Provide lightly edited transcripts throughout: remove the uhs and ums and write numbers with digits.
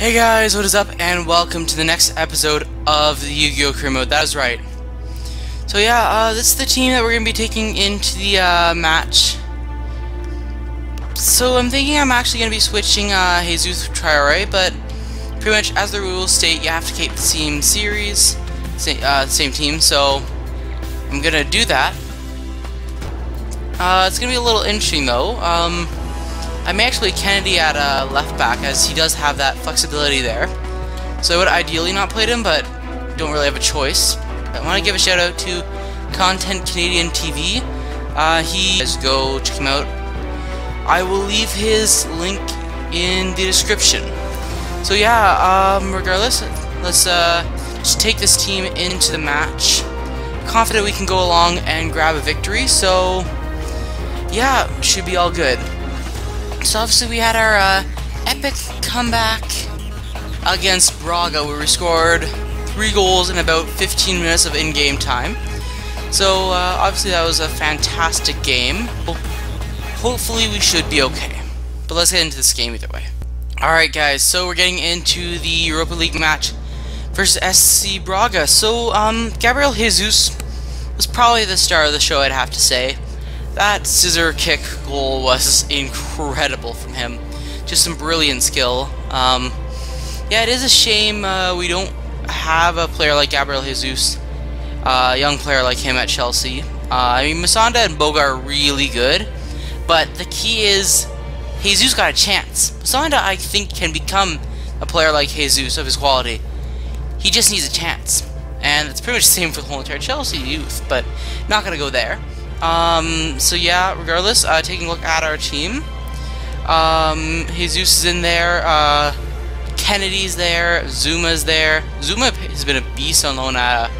Hey guys, what is up, and welcome to the next episode of the Yu-Gi-Oh! Career Mode. That was right. So yeah, this is the team that we're going to be taking into the match. So I'm thinking I'm actually going to be switching Jesus Traoré, but pretty much as the rules state, you have to keep the same series, same team, so I'm going to do that. It's going to be a little interesting though. I may actually Kennedy at left back, as he does have that flexibility there. So I would ideally not played him, but don't really have a choice. I want to give a shout out to Content Canadian TV. Go check him out. I will leave his link in the description. So yeah, regardless, let's just take this team into the match. Confident we can go along and grab a victory. So yeah, should be all good. So obviously we had our epic comeback against Braga, where we scored 3 goals in about 15 minutes of in-game time. So obviously that was a fantastic game. Hopefully we should be okay. But let's get into this game either way. Alright guys, so we're getting into the Europa League match versus SC Braga. So Gabriel Jesus was probably the star of the show, I'd have to say. That scissor kick goal was incredible from him. Just some brilliant skill. Yeah, it is a shame we don't have a player like Gabriel Jesus, a young player like him at Chelsea. I mean, Musonda and Boga are really good, but the key is Jesus got a chance. Musonda, I think, can become a player like Jesus of his quality. He just needs a chance. And it's pretty much the same for the whole entire Chelsea youth, but not going to go there. So yeah, regardless, taking a look at our team, Jesus is in there, Kennedy's there, Zuma's there. Zuma has been a beast on loan at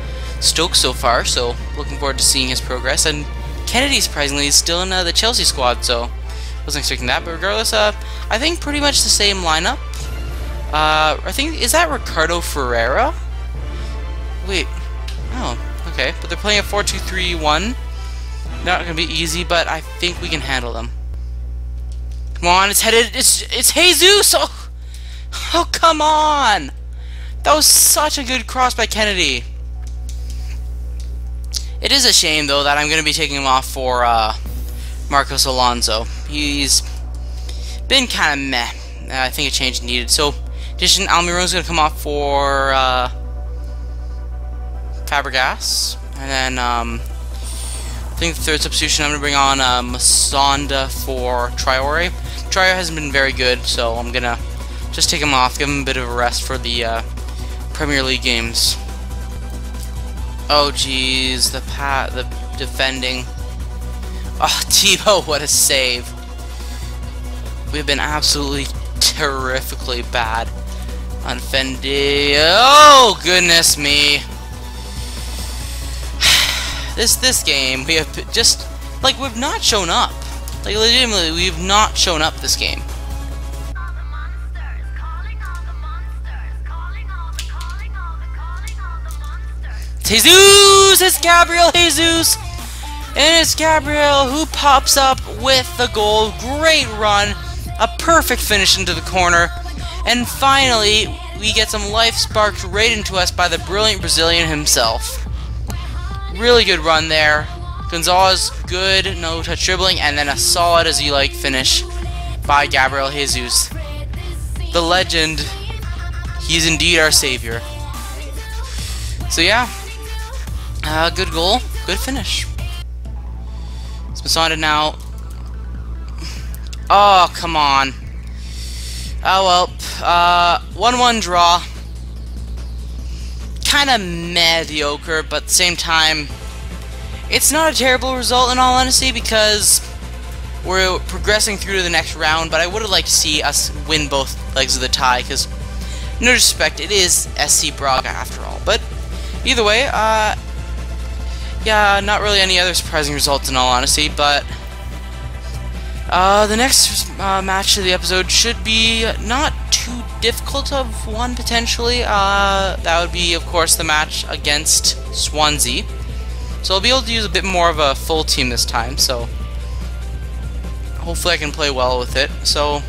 Stoke so far, so looking forward to seeing his progress, and Kennedy, surprisingly, is still in the Chelsea squad, so wasn't expecting that, but regardless, I think pretty much the same lineup. I think, is that Ricardo Ferreira? Wait, oh, okay, but they're playing a 4-2-3-1. Not gonna be easy, but I think we can handle them. Come on, it's Jesus! Oh, come on! That was such a good cross by Kennedy. It is a shame though that I'm gonna be taking him off for Marcos Alonso. He's been kind of meh. I think a change needed. So, in addition, Almirón's gonna come off for Fabregas, and then I think the third substitution, I'm going to bring on Musonda for Traoré. Traoré hasn't been very good, so I'm going to just take him off, give him a bit of a rest for the Premier League games. Oh, jeez, the defending. Oh, Tebow, what a save. We've been absolutely terrifically bad on Fendi. Oh, goodness me. This game, we have just, like, we've not shown up. Like, legitimately, we've not shown up this game. Jesus! It's Gabriel Jesus! And it's Gabriel who pops up with the goal. Great run. A perfect finish into the corner. And finally, we get some life sparked right into us by the brilliant Brazilian himself. Really good run there. Gonzalez, good, no touch dribbling, and then a solid as you like finish by Gabriel Jesus. The legend, he's indeed our savior. So yeah, good goal, good finish. It's Musonda now. Oh, come on. Oh, well, 1-1 draw. Kinda mediocre, but at the same time, it's not a terrible result in all honesty, because we're progressing through to the next round, but I would have liked to see us win both legs of the tie, because, no disrespect, it is SC Braga after all. But either way, yeah, not really any other surprising results in all honesty, but the next match of the episode should be not too difficult of one, potentially. That would be, of course, the match against Swansea. So I'll be able to use a bit more of a full team this time, so hopefully I can play well with it. So,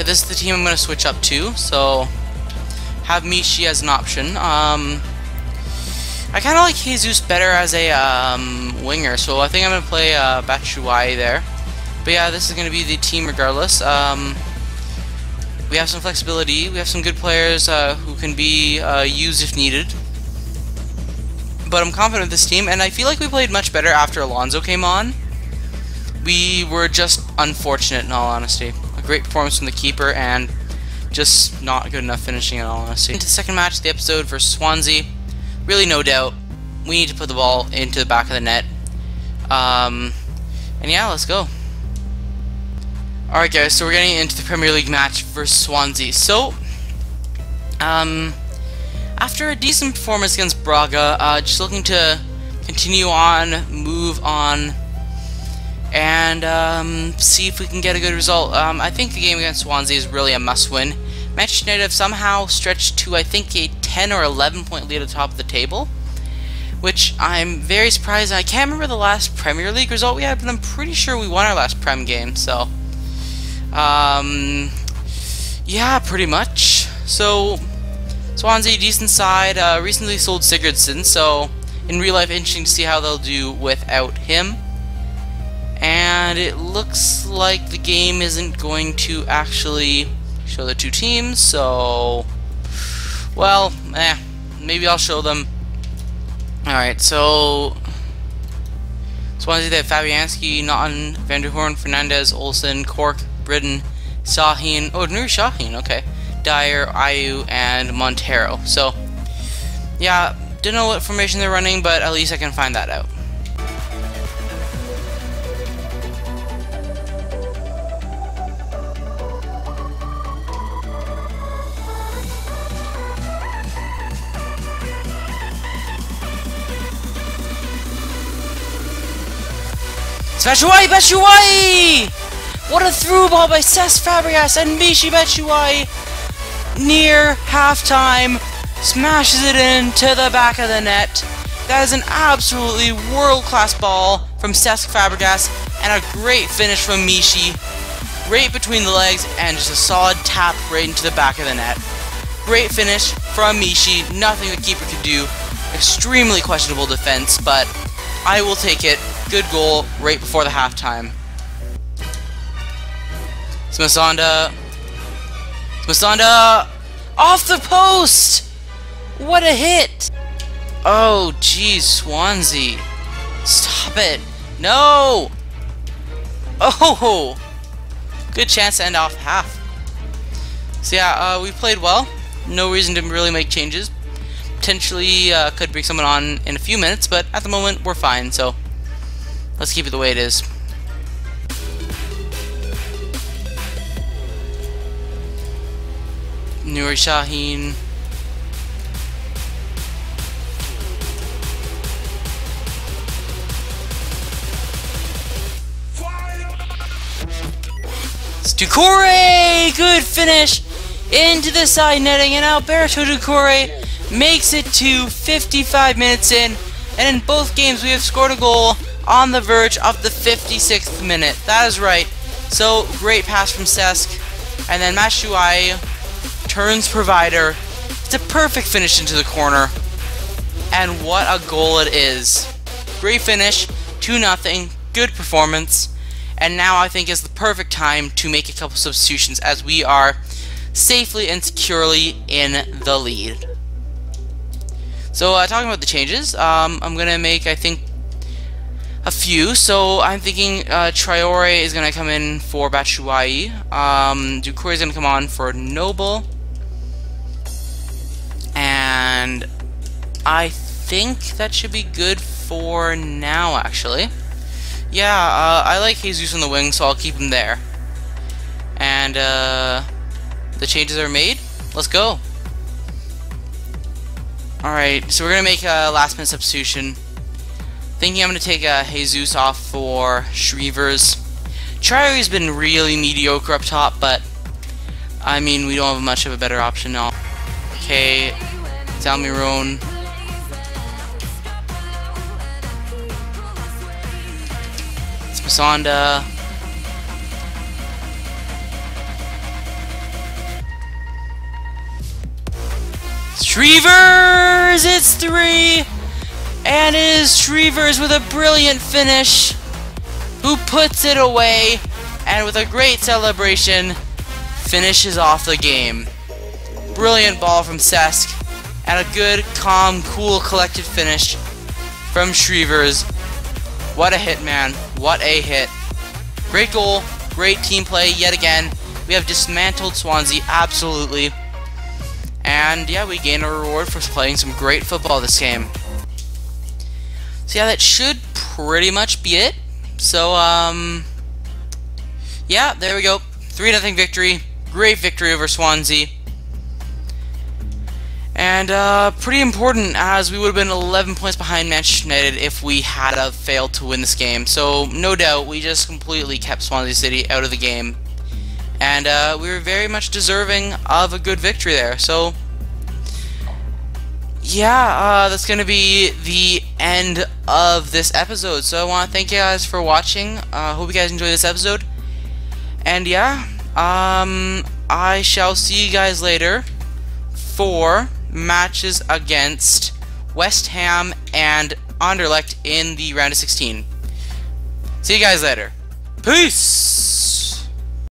Yeah, this is the team I'm going to switch up to, so have Michy as an option. I kind of like Jesus better as a winger, so I think I'm going to play Batshuayi there. But yeah, this is going to be the team regardless. We have some flexibility, we have some good players who can be used if needed. But I'm confident of this team, and I feel like we played much better after Alonso came on. We were just unfortunate, in all honesty. A great performance from the keeper, and just not good enough finishing, in all honesty. Into the second match of the episode versus Swansea. Really, no doubt, we need to put the ball into the back of the net. And yeah, let's go. Alright guys, so we're getting into the Premier League match versus Swansea. So, after a decent performance against Braga, just looking to continue on, move on, and see if we can get a good result. I think the game against Swansea is really a must-win. Manchester United have somehow stretched to, I think, a 10 or 11 point lead at the top of the table, which I'm very surprised. I can't remember the last Premier League result we had, but I'm pretty sure we won our last Prem game, so yeah, pretty much. So Swansea, decent side, recently sold Sigurdsson, so in real life interesting to see how they'll do without him. And it looks like the game isn't going to actually show the two teams, so well, maybe I'll show them. Alright, so Swansea, they have Fabianski, Notten, Vanderhoorn, Fernandez, Olsen, Cork, Britton, Şahin, oh, Nuri Şahin, okay, Dyer, Ayu, and Montero. So, yeah, don't know what formation they're running, but at least I can find that out. Batshuayi! What a through ball by Cesc Fabregas, and Michy Batshuayi near halftime smashes it into the back of the net. That is an absolutely world-class ball from Cesc Fabregas, and a great finish from Michy, right between the legs, and just a solid tap right into the back of the net. Great finish from Michy, nothing the keeper could do. Extremely questionable defense, but I will take it. Good goal right before the halftime. It's Musonda. Musonda! Off the post! What a hit! Oh, geez, Swansea. Stop it. No! Oh! Good chance to end off half. So yeah, we played well. No reason to really make changes. Potentially could bring someone on in a few minutes, but at the moment, we're fine, so let's keep it the way it is. Nuri Şahin. Ducouré! Good finish! Into the side netting, and Alberto Ducouré makes it to 55 minutes in. And in both games, we have scored a goal on the verge of the 56th minute. That is right. So, great pass from Cesc. And then Mashuai turns provider. It's a perfect finish into the corner. And what a goal it is. Great finish. 2-0. Good performance. And now I think is the perfect time to make a couple substitutions as we are safely and securely in the lead. So, talking about the changes, I'm going to make, I think, a few. So I'm thinking Traoré is going to come in for Batshuayi. Ducouré is going to come on for Noble. And I think that should be good for now, actually. Yeah, I like Jesus on the wing, so I'll keep him there. And the changes are made. Let's go. Alright, so we're going to make a last-minute substitution. Thinking I'm going to take Jesus off for Shrievers. Traoré's been really mediocre up top, but I mean, we don't have much of a better option now. Okay, it's Almirón. It's Musonda. Shrievers! It's three! And it is Shrievers with a brilliant finish, who puts it away, and with a great celebration, finishes off the game. Brilliant ball from Sesk, and a good, calm, cool, collected finish from Shrievers. What a hit, man. What a hit. Great goal, great team play yet again. We have dismantled Swansea, absolutely. And yeah, we gain a reward for playing some great football this game. So yeah, that should pretty much be it. So yeah, there we go. 3-0 victory. Great victory over Swansea. And pretty important, as we would have been 11 points behind Manchester United if we had failed to win this game. So no doubt, we just completely kept Swansea City out of the game. And we were very much deserving of a good victory there. So yeah, that's going to be the end of this episode. So I want to thank you guys for watching. Hope you guys enjoyed this episode. And yeah, I shall see you guys later for matches against West Ham and Anderlecht in the round of 16. See you guys later. Peace!